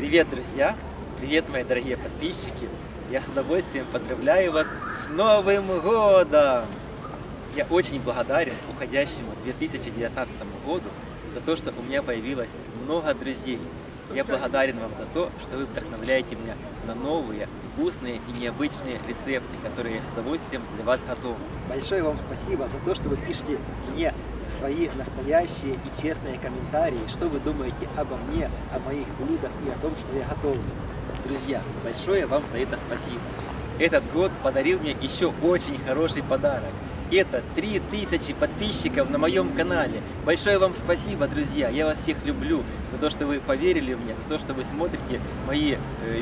Привет, друзья! Привет, мои дорогие подписчики! Я с удовольствием поздравляю вас с Новым Годом! Я очень благодарен уходящему 2019 году за то, что у меня появилось много друзей. Я благодарен вам за то, что вы вдохновляете меня на новые, вкусные и необычные рецепты, которые я с удовольствием для вас готовлю. Большое вам спасибо за то, что вы пишете мне свои настоящие и честные комментарии, что вы думаете обо мне, о моих блюдах и о том, что я готовлю. Друзья, большое вам за это спасибо. Этот год подарил мне еще очень хороший подарок. Это 3000 подписчиков на моем канале. Большое вам спасибо, друзья. Я вас всех люблю за то, что вы поверили мне, за то, что вы смотрите мои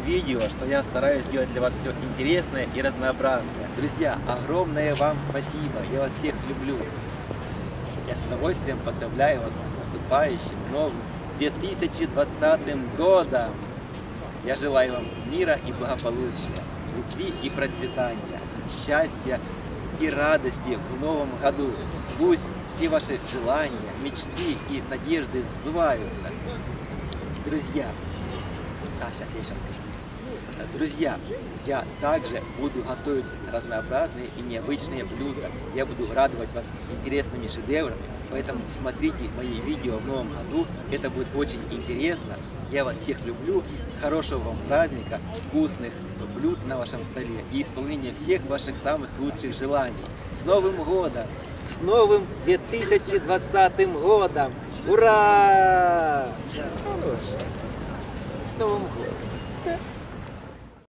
видео, что я стараюсь делать для вас все интересное и разнообразное. Друзья, огромное вам спасибо. Я вас всех люблю. Я с удовольствием поздравляю вас с наступающим новым 2020 годом. Я желаю вам мира и благополучия, любви и процветания, счастья и радости в новом году. Пусть все ваши желания, мечты и надежды сбываются. Друзья, сейчас я еще скажу. Друзья, я также буду готовить разнообразные и необычные блюда. Я буду радовать вас интересными шедеврами, поэтому смотрите мои видео в новом году. Это будет очень интересно. Я вас всех люблю. Хорошего вам праздника, вкусных блюд на вашем столе и исполнения всех ваших самых лучших желаний. С Новым годом! С новым 2020 годом! Ура! С Новым годом!